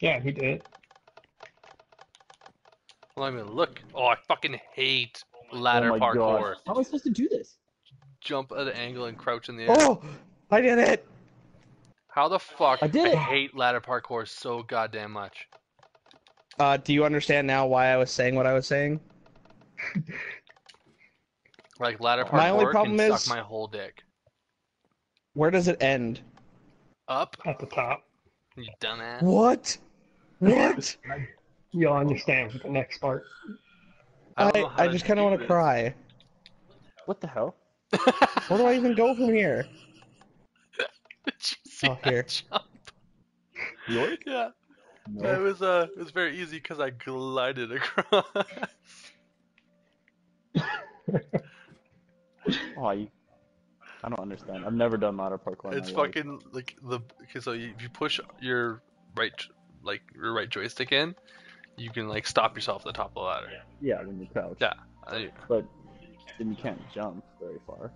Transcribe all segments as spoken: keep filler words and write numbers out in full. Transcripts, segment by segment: Yeah, he did. Well, I mean, look. Oh, I fucking hate ladder oh parkour. God. How am I supposed to do this? Jump at an angle and crouch in the air. Oh! I did it! How the fuck? I did it! I hate ladder parkour so goddamn much. Uh, do you understand now why I was saying what I was saying? Like, ladder parkour my only problem can is, suck my whole dick. Where does it end? Up. At the top. You dumbass. What? What? You'll understand for the next part. I I, I just kind of want to cry. What the hell? Where do I even go from here? Did you see oh, here. Jump? Yours? Yeah. No. It was uh, it was very easy because I glided across. Oh, you... I don't understand. I've never done ladder parkour. It's fucking life. Like the okay, so you, if you push your right like your right joystick in, you can like stop yourself at the top of the ladder. Yeah, when you crouch. Yeah, I, but then you can't jump very far.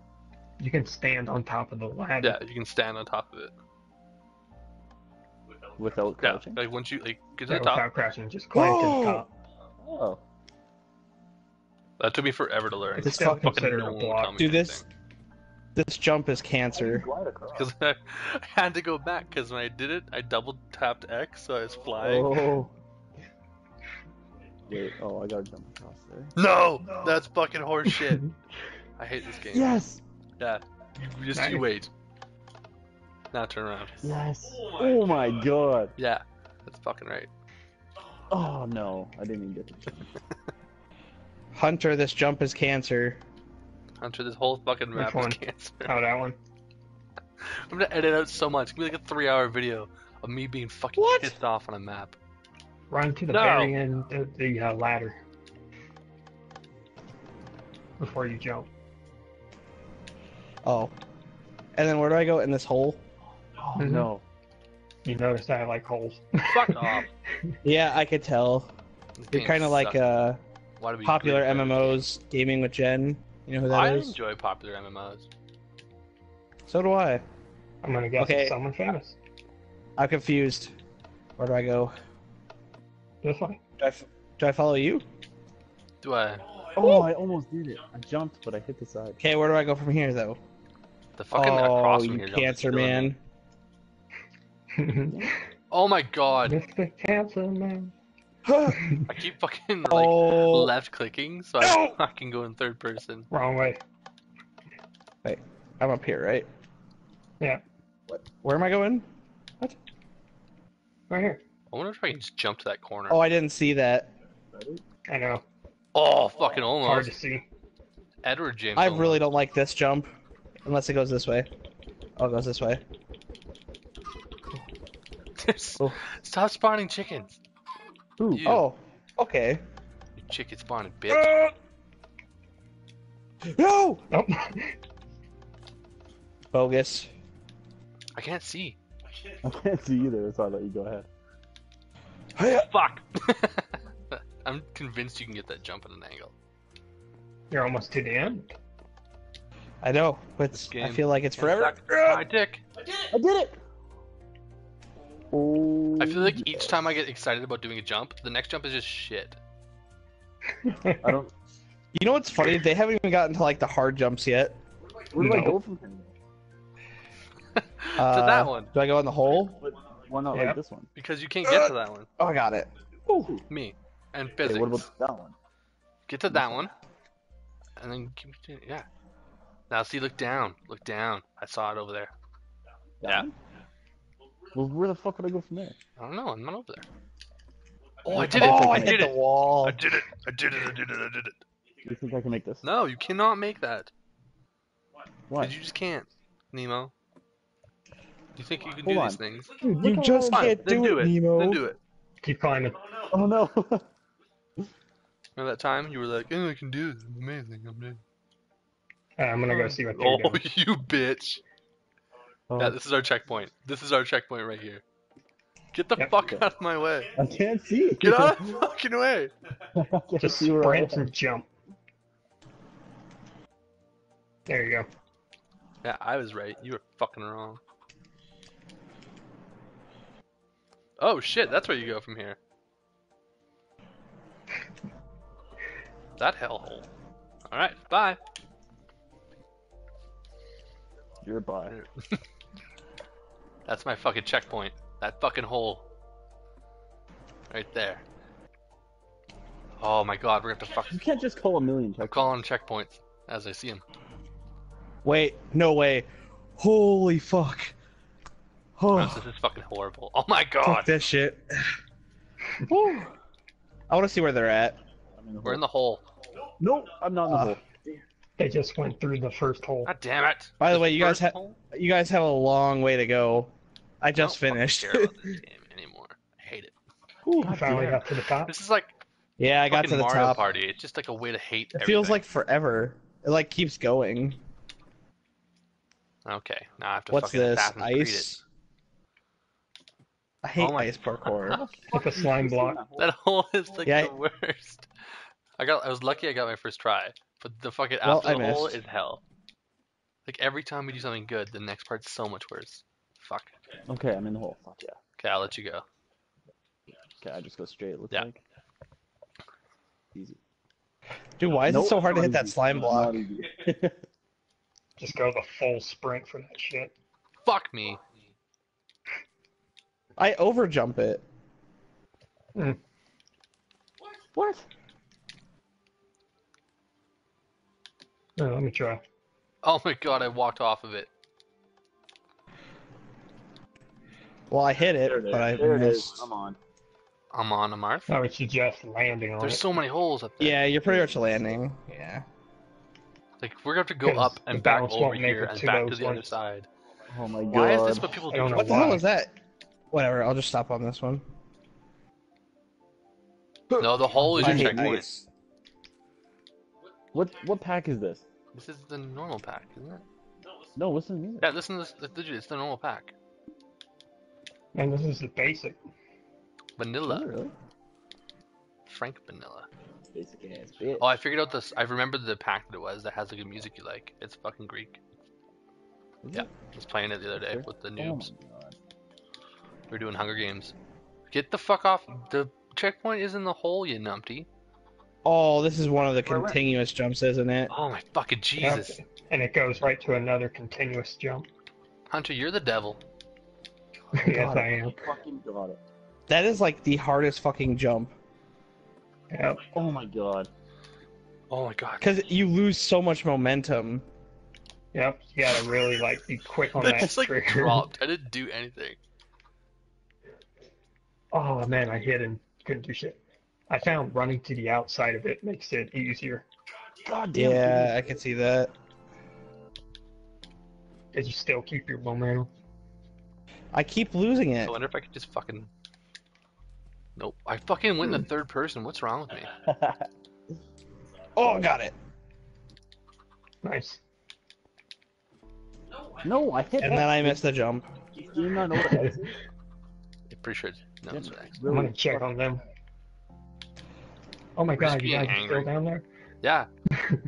You can stand on top of the ladder. Yeah, you can stand on top of it. Without, without crouching. Yeah, like once you like get to yeah, the top. Without crouching, just climb oh! to the top. Oh. That took me forever to learn. This fucking no block. Do this. Anything. This jump is cancer. Because I, I had to go back because when I did it, I double tapped X, so I was flying. Oh. Wait, oh, I gotta jump across there. No, no. That's fucking horseshit. I hate this game. Yes. Yeah. You just nice. You wait. Now turn around. Yes. Oh my, oh my god. Yeah, that's fucking right. Oh no, I didn't even get it. Hunter, this jump is cancer. Hunter, this whole fucking map is cancer. Oh, that one. I'm gonna edit out so much. It's gonna be like a three hour video of me being fucking what? Pissed off on a map. Run to the no. very end of the uh, ladder. Before you jump. Oh. And then where do I go? In this hole? Oh, mm-hmm. No. You noticed I like holes. Fuck off. Yeah, I could tell. You're kind of like uh, popular M M Os, Gaming with Jen. You know who that I is? I enjoy popular M M Os. So do I. I'm gonna guess okay. It's someone famous. I'm confused. Where do I go? This way. Do I, f do I follow you? Do I? Oh, I almost did it. I jumped, but I hit the side. Okay, where do I go from here, though? The fucking oh, across from you here, cancer man. Oh my god. Mister Cancer Man. I keep fucking like oh. left clicking, so no! I can go in third person. Wrong way. Wait, I'm up here, right? Yeah. What? Where am I going? What? Right here. I wonder if I can just jump to that corner. Oh, I didn't see that. I know. Oh, fucking almost. Hard to see. Edward James. I almost. Really don't like this jump, unless it goes this way. Oh, it goes this way. Oh. Stop spawning chickens. Ooh, oh, okay. You chicken spawned, bitch. Uh, no! Nope. Bogus. I can't see. I can't, I can't see either, that's why I let you go ahead. Hey, fuck! I'm convinced you can get that jump at an angle. You're almost to the end. I know, but I feel like it's forever. My dick. I did it! I did it! Oh, I feel like yeah. each time I get excited about doing a jump, the next jump is just shit. I don't. You know what's funny? They haven't even gotten to like the hard jumps yet. Where do I, where do no. I go from here? uh, to that one. Do I go in the hole? Why not yeah. like this one? Because you can't get to that one. Oh, I got it. Ooh. Me and physics. Okay, what about that one? Get to that one, and then keep doing it. Yeah. Now see, look down. Look down. I saw it over there. Down? Yeah. Well, where the fuck would I go from there? I don't know, I'm not over there. Oh, I did it! Oh, I did it! I did it! I did it! I did it! I did it! Do you think I can make this? No, you cannot make that. Why? Because you just can't, Nemo. You think you can do these things? Dude, you just can't do it, Nemo. Then do it. Keep climbing. Oh no! Remember that time you were like, "Oh, I can do it. It's amazing. I'm doing." I'm gonna go see what they're doing. Oh, you bitch! Yeah, this is our checkpoint. This is our checkpoint right here. Get the yep. fuck out of my way. I can't see. Get out of the fucking way. Just sprint and jump. There you go. Yeah, I was right. You were fucking wrong. Oh shit, that's where you go from here. That hellhole. Alright, bye. You're bye. That's my fucking checkpoint. That fucking hole. Right there. Oh my god, we're gonna have to fuck. You can't just call a million checkpoints. I'm calling checkpoints as I see them. Wait, no way. Holy fuck. Oh. No, this is fucking horrible. Oh my god. Fuck this shit. I wanna see where they're at. In the we're hole. in the hole. Nope, I'm not in the uh, hole. They just went through the first hole. God damn it. By the, the way, you guys have you guys have a long way to go. I just I don't finished. I don't care about this game anymore. I hate it. Ooh, I finally got to the top. This is like yeah, I got to the Mario top. Party. It's just like a way to hate It everything. Feels like forever. It like keeps going. Okay, now I have to What's fucking this? Assassin's Creed it. I hate oh my ice parkour. With a slime block. That hole is like yeah, the worst. I got. I was lucky. I got my first try. But the fucking well, after I the missed. hole is hell. Like every time we do something good, the next part's so much worse. Fuck. Okay, I'm in the hole. Fuck yeah. Okay, I'll let you go. Okay, I just go straight. It looks yeah. like. Easy. Dude, why is nope. it so hard to hit that slime block? Just go the full sprint for that shit. Fuck me. I overjump it. Hmm. What? What? No, let me try. Oh my god, I walked off of it. Well, I hit it, there it but I there missed. It is. I'm on. I'm on, Amarth. Oh, it's just landing on There's it. so many holes up there. Yeah, you're pretty much landing. Yeah. Like, we're going to have to go up and back over here and back to the ones. other side. Oh my god. Why is this what people do? What the hell is that? Whatever, I'll just stop on this one. No, the hole is your checkpoint. What what pack is this? This is the normal pack, isn't it? No, listen to me. Yeah, listen to this. Legit, it's the normal pack. And this is the basic. Vanilla. Oh, really? Frank Vanilla. Basic ass bitch. Oh, I figured out this. I remembered the pack that it was that has the good music you like. It's fucking Greek. Is yeah, it? I was playing it the other day sure? with the noobs. Oh, we're doing Hunger Games. Get the fuck off. The checkpoint is in the hole, you numpty. Oh, this is one of the continuous right. jumps, isn't it? Oh my fucking Jesus. Yep. And it goes right to another continuous jump. Hunter, you're the devil. Yes, I am. Fucking got it. That is like the hardest fucking jump. Yep. Oh my god. Oh my god. Because you lose so much momentum. Yep. You gotta really like be quick on that. I just like trigger. dropped. I didn't do anything. Oh man, I hit and couldn't do shit. I found running to the outside of it makes it easier. God damn. Yeah, easier. I can see that. Did you still keep your momentum? I keep losing it. I wonder if I could just fucking. Nope. I fucking went in the third person. What's wrong with me? Oh, got it. Nice. No, I hit. And that. then I missed the jump. Do you not know what that is? Pretty sure no, it's next. I'm gonna check on them. Oh my god, you guys are still down there? Yeah.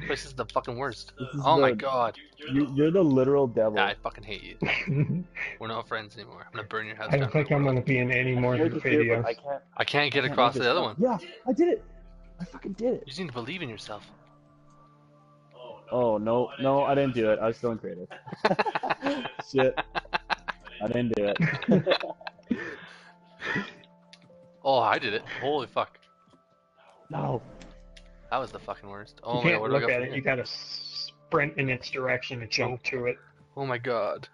This is the fucking worst. Oh the, my god. You, you're the literal devil. Yeah, I fucking hate you. We're not friends anymore. I'm gonna burn your house down. I don't think I'm gonna be in any more of the videos. I can't, I can't get I can't across the other one. Yeah, I did it. I fucking did it. You just need to believe in yourself. Oh, no. No, I didn't do it. I was still in creative. Shit. I didn't do it. Oh, I did it. Holy fuck. No. That was the fucking worst. Oh my god, where do I go from here? You can't look at it. You gotta sprint in its direction and jump to it. Oh my god.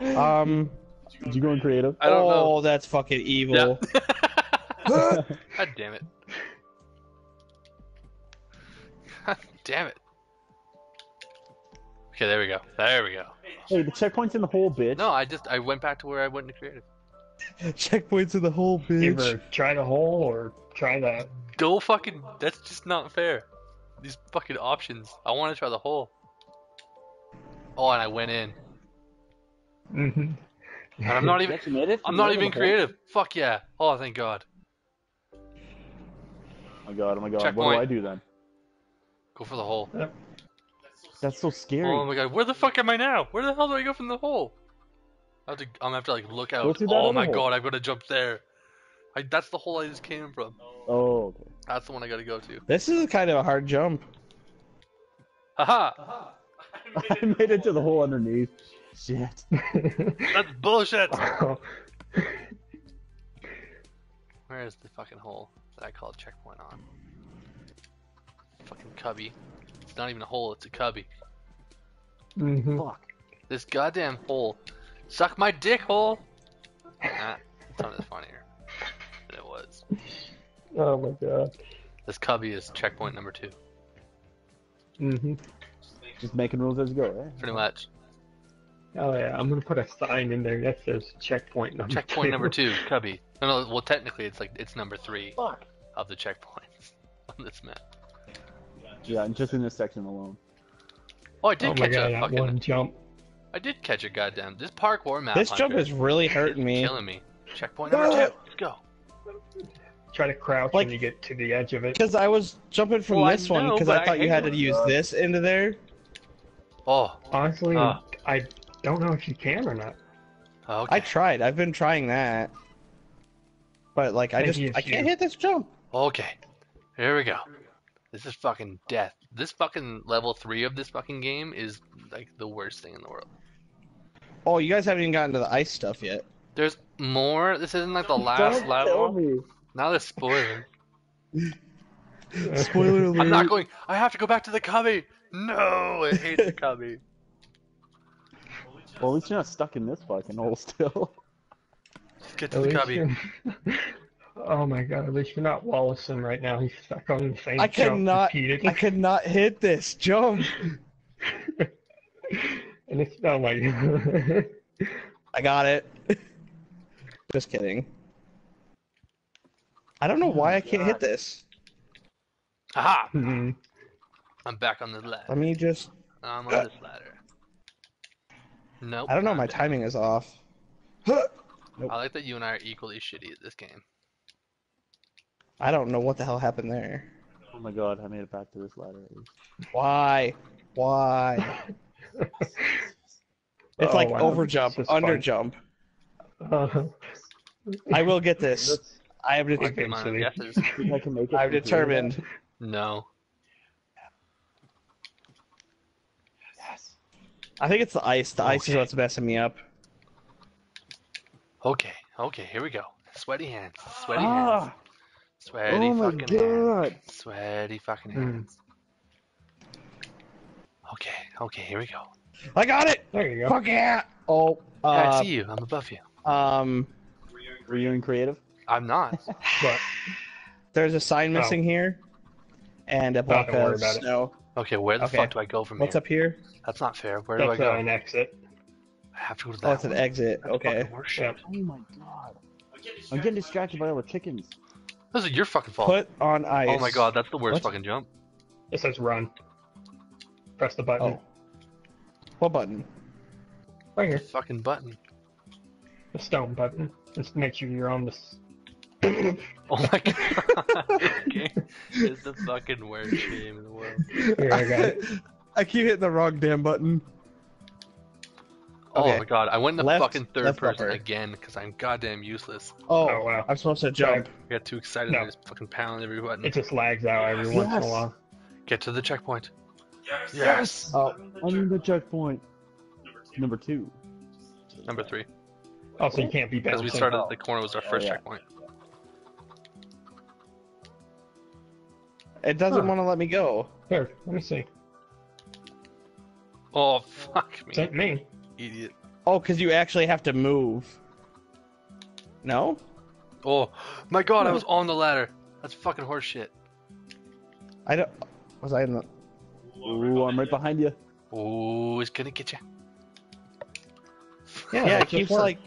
Um. Did you go in creative? I don't know. Oh, that's fucking evil. Yeah. God damn it. God damn it. Okay, there we go. There we go. Hey, the checkpoint's in the hole, bitch. No, I just I went back to where I went to creative. Checkpoint's in the hole, bitch. Either try the hole or try the. Go fucking. That's just not fair. These fucking options. I want to try the hole. Oh, and I went in. Mm-hmm. And I'm not even. I'm not even creative. Fuck yeah. Oh, thank God. Oh my god. Oh my god. Checkpoint. What do I do then? Go for the hole. Yep. That's so scary. Oh my god, where the fuck am I now? Where the hell do I go from the hole? I have to, I'm gonna have to like look out. Oh my hole. god, I've got to jump there. I, that's the hole I just came from. Oh. Okay. That's the one I gotta go to. This is kind of a hard jump. Haha! -ha. I made it, I made it to the hole underneath. Shit. That's bullshit! Oh. Where is the fucking hole that I called checkpoint on? Fucking cubby. It's not even a hole, it's a cubby. Mm-hmm. Fuck. This goddamn hole. Suck my dick hole! Nah, it's not as funnier than it was. Oh my god. This cubby is checkpoint number two. Mm-hmm. Just making rules as you go, right? Pretty much. Oh yeah, I'm gonna put a sign in there that says checkpoint number checkpoint two. Checkpoint number two, cubby. No, no, well technically it's like, it's number three Fuck. of the checkpoints on this map. Yeah, just in this section alone. Oh, I did oh catch God, a fucking one jump. I did catch a goddamn, this parkour map. This jump is really hurting me. Killing me. Checkpoint number two, let's go. Try to crouch like, when you get to the edge of it. Because I was jumping from well, this I know, one because I thought I you had to use God. this into there. Oh. Honestly, uh, I don't know if you can or not. Okay. I tried. I've been trying that. But like, Maybe I just I can't you. hit this jump. Okay. Here we go. This is fucking death. This fucking level three of this fucking game is like the worst thing in the world. Oh, you guys haven't even gotten to the ice stuff yet. There's more. This isn't like the last don't level. Tell me. Now the spoiler. Spoiler alert. I'm not going. I have to go back to the cubby. No, I hate the cubby. Well, at least you're not stuck in this fucking hole still. Just get to at the cubby. Oh my god, at least you're not Wallison right now. He's stuck on the same I jump cannot, repeatedly. I could not hit this jump. And it's not like... I got it. Just kidding. I don't know why oh I can't God. hit this. Aha! Mm-hmm. I'm back on the ladder. Let me just... I'm on uh, this ladder. Nope. I don't know, my there. timing is off. Nope. I like that you and I are equally shitty at this game. I don't know what the hell happened there. Oh my god, I made it back to this ladder. Why? Why? It's oh, like wow. over jump, under fun. jump. Uh, I will get this. That's... I have determined. I have determined. No. Yes. I think it's the ice. The okay. ice is what's messing me up. Okay. Okay. Here we go. Sweaty hands. Sweaty ah. hands. Sweaty oh fucking God. hands. Sweaty fucking hands. Mm. Okay. Okay. Here we go. I got it. There you go. Fuck yeah. Oh. Uh, yeah, I see you. I'm above you. Um. Were you in creative? I'm not, but there's a sign missing oh. here, and a block of snow. It. Okay, where the okay. fuck do I go from What's here? What's up here? That's not fair. Where That's do I go? That's an exit. I have to go to that. Oh, it's an exit. That's okay. Yep. Oh my god! I'm getting distracted, I'm getting distracted by all the chickens. This is your fucking fault. Put on ice. Oh my god, that's the worst what? fucking jump. It says run. Press the button. Oh. What button? Right here. The fucking button. The stone button. Just make sure you're on this. Oh my god, this game is the fucking worst game in the world. Here, I got it. I keep hitting the wrong damn button. Oh okay. my god, I went in the left, fucking third person upper. again because I'm goddamn useless. Oh, oh wow, I'm supposed to jump. I got too excited no. and I just fucking pound every button. It just lags out every yes. once in a while. Get to the checkpoint. Yes! yes. Uh, on the checkpoint. Number two. Number three. Oh, so you can't be bouncing. Because we started at the corner, was our first oh, yeah. checkpoint. It doesn't huh. want to let me go. Here, let me see. Oh, fuck me. Is that me? Idiot. Oh, because you actually have to move. No? Oh, my god, no. I was on the ladder. That's fucking horse shit. I don't... Was I in the... Ooh, I'm right behind you. Ooh, it's gonna get you. Yeah, yeah it keeps work. like...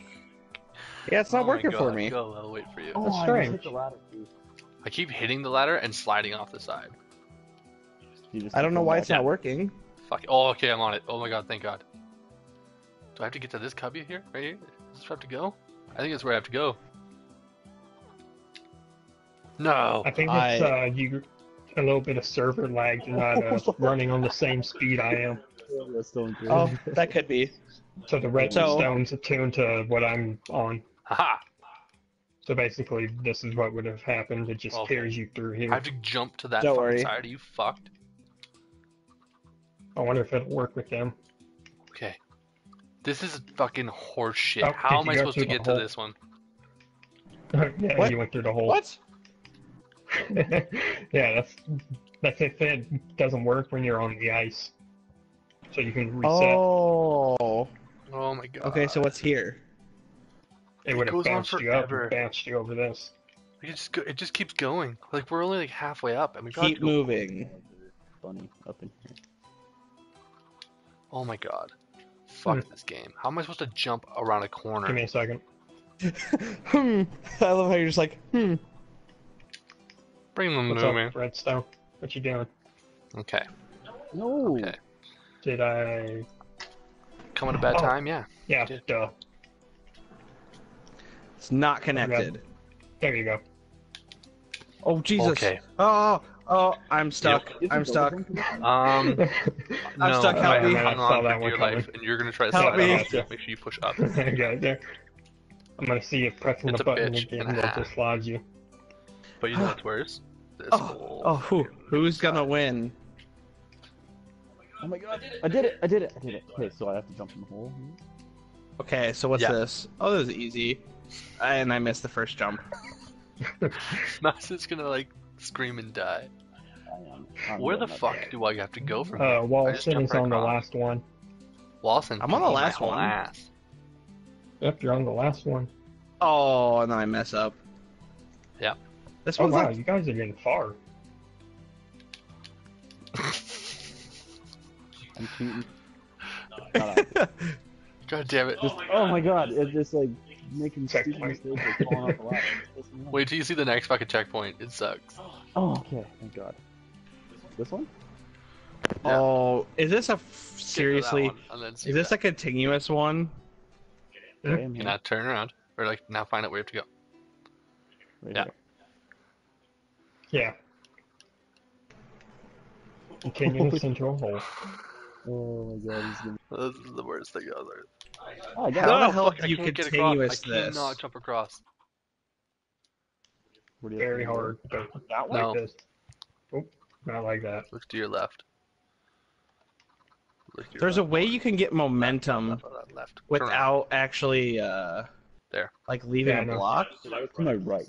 Yeah, it's not oh working god, for me. Go, I'll wait for you. Oh, That's strange. I hit the ladder, dude. I keep hitting the ladder and sliding off the side. I don't know why it's not working. Fuck it. Oh, okay, I'm on it. Oh my god, thank god. Do I have to get to this cubby here? Right here? Is this where I have to go? I think it's where I have to go. No! I think it's, I... uh, you... a little bit of server lag, not uh, running on the same speed I am. Oh, that could be. So the redstone's so... attuned to what I'm on. Aha! So basically, this is what would have happened. It just well, carries you through here. I have to jump to that Don't fucking worry. side. Are you fucked? I wonder if it'll work with them. Okay. This is fucking horse shit. Oh, How am I supposed to get hole? to this one? yeah, what? you went through the hole. What? yeah, that's that's if it doesn't work when you're on the ice. So you can reset. Oh. Oh my god. Okay, so what's here? It would have bounced you up and bounced you over this. It just go, it just keeps going. Like we're only like halfway up, and we keep moving. Bunny up in here. Oh my god. Fuck hmm. this game. How am I supposed to jump around a corner? Give me a second. hmm. I love how you're just like, hmm. Bring them What's the movie. Up, Redstone? What you doing? Okay. No. Okay. Did I... Come at a bad oh. time? Yeah. Yeah, duh. It's not connected. There you go. Oh, Jesus. Okay. Oh, oh, I'm stuck. Yep. I'm stuck. Um, I'm no, stuck. Help me. I saw that one coming. And you're going to try to slide up. Yeah. Make sure you push up. I got it there. I'm going to see if pressing it's the button again will dislodge you. But you know what's worse? This oh, whole oh who, who's side. gonna win? Oh my god, I did it! I did it! I did it! Okay, so I have to jump in the hole. Okay, so what's yeah. this? Oh, this is easy. And I missed the first jump. Max is gonna like scream and die. I am. I'm Where the fuck there. do I have to go from? Uh, Walson is on right the last one. Walson, I'm on the last one. Ass. Yep, you're on the last one. Oh, and then I mess up. Yep. Yeah. This oh wow, like... you guys are getting far. I'm cheating. No, god damn it. Just... Oh my god, it's just like making stupid mistakes and falling off the ladder. Wait till you see the next fucking checkpoint, it sucks. Oh, okay, thank god. This one? Yeah. Oh, is this a... F seriously? Is this that. a continuous one? Okay, now turn around. Or like, now find out where you have to go. Right yeah. Here. Yeah. Can you listen to a hole? Oh my god, he's gonna... This is the worst thing I've ever heard. Oh, I got How the hell can you continuous this? I cannot jump across. Very hard, but not like no. this. Oh, not like that. Look to your left. Look to your There's left. a way you can get momentum left, left, left. without actually, uh... There, like leaving yeah, a block. No. To my right.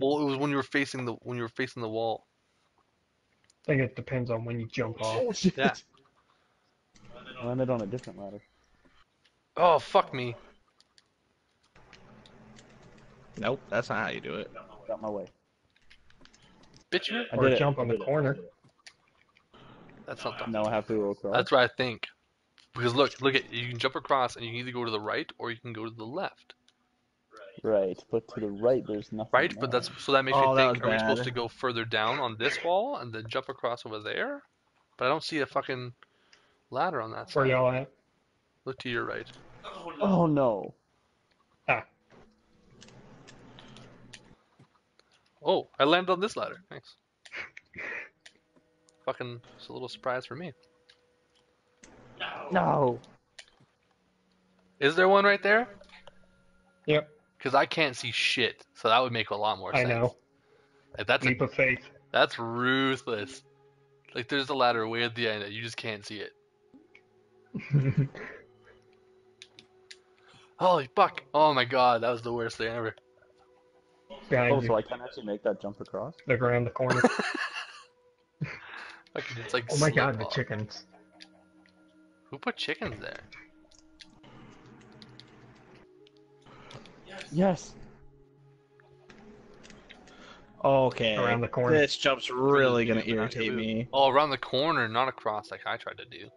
Well, it was when you were facing the when you were facing the wall. I think it depends on when you jump off. Oh shit! Yeah. I landed on a different ladder. Oh fuck me! Nope, that's not how you do it. Got my way. Bitch, you or jump on the corner. That's not the. No, I have to go across. That's what I think. Because look, look at you can jump across, and you can either go to the right or you can go to the left. Right, but to the right there's nothing. Right, there. but that's so that makes oh, me think: Are bad. we supposed to go further down on this wall and then jump across over there? But I don't see a fucking ladder on that side. Where y'all at? Look to your right. Oh no! Oh, no. Ah. Oh, I landed on this ladder. Thanks. Fucking, it's a little surprise for me. No. No. Is there one right there? Yep. Because I can't see shit, so that would make a lot more sense. I know. Like, that's Leap a, of faith. That's ruthless. Like, there's a ladder way at the end, you just can't see it. Holy fuck! Oh my god, that was the worst thing ever. Behind oh, you. So I can't actually make that jump across? Look around the corner. It's like oh my god, off. the chickens. Who put chickens there? Yes. Okay. Around the corner. This jump's really gonna irritate me. Oh, around the corner, not across like I tried to do.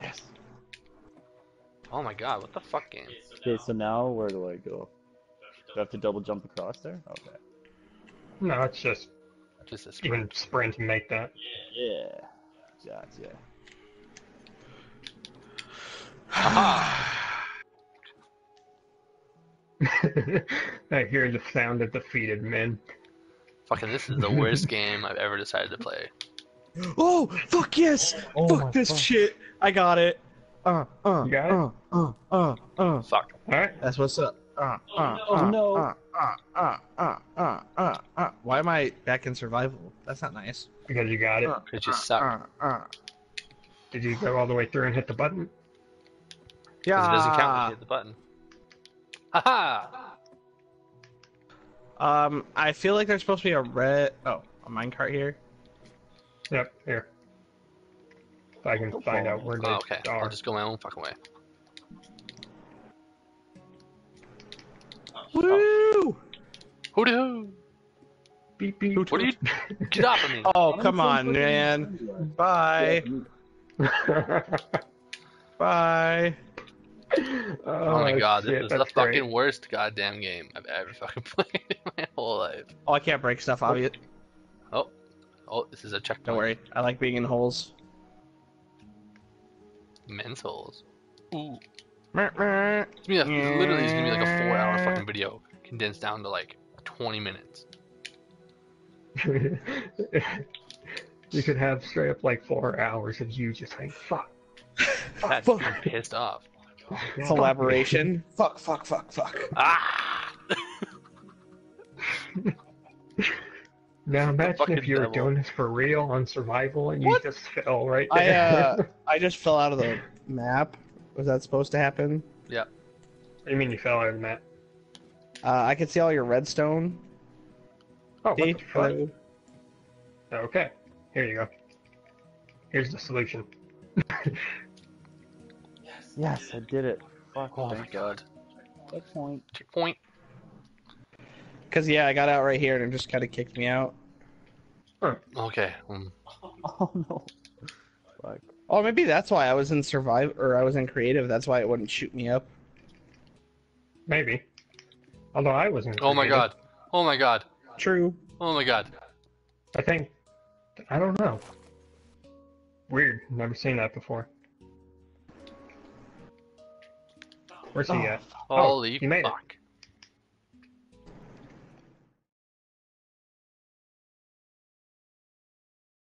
Yes. Oh my god, what the fuck game? Okay, so now where do I go? Do I have to double jump across there? Okay. No, it's just just a sprint. Even sprint and make that. Yeah. Yeah. Gotcha. Haha. I hear the sound of defeated men. Fucking, this is the worst game I've ever decided to play. Oh, fuck yes! Oh, fuck this fuck. shit! I got it! Uh, uh, you got uh, it? uh, uh, uh. Fuck. Alright. That's what's up. Uh, oh, uh, no. Uh, no. Uh, uh, uh, uh, uh, uh, uh. Why am I back in survival? That's not nice. Because you got it. Uh, it just uh, sucked. Uh, uh. Did you go all the way through and hit the button? Yeah. Because it doesn't count when you hit the button. Haha! -ha! Um, I feel like there's supposed to be a red... Oh, a minecart here. Yep, here. If I can find out where they oh, okay. are. I'll just go my own fucking way. Woo! Hoodoo! Beep beep. What are you? Get off of me! Oh, come on, man! Bye. Bye. Oh, oh my god, shit, this is the great. fucking worst goddamn game I've ever fucking played in my whole life. Oh, I can't break stuff, obviously. Oh, oh, this is a checkpoint. Don't worry, I like being in holes. Men's holes. Ooh. It's gonna be a, literally, it's gonna be like a four-hour fucking video condensed down to like twenty minutes. You could have straight up like four hours of you just like fuck. That's fuck. Being pissed off. Collaboration. Fuck. Fuck. Fuck. Fuck. Ah! Now imagine if you were doing this for real on survival and you what? just fell right there. I uh, I just fell out of the map. Was that supposed to happen? Yeah. What do you mean you fell out of the map? Uh, I can see all your redstone. Oh, what the fuck? Okay. Here you go. Here's the solution. Yes. Yes, I did it. Fuck. Oh my god. Checkpoint. Checkpoint. Cause yeah, I got out right here and it just kind of kicked me out. Huh. Okay. Um. Oh no. Fuck. Oh, maybe that's why I was in survive or I was in creative. That's why it wouldn't shoot me up. Maybe. Although I wasn't. Oh my god. Oh my god. True. Oh my god. I think. I don't know. Weird. Never seen that before. Where's he oh, at? Holy oh, you made fuck. It.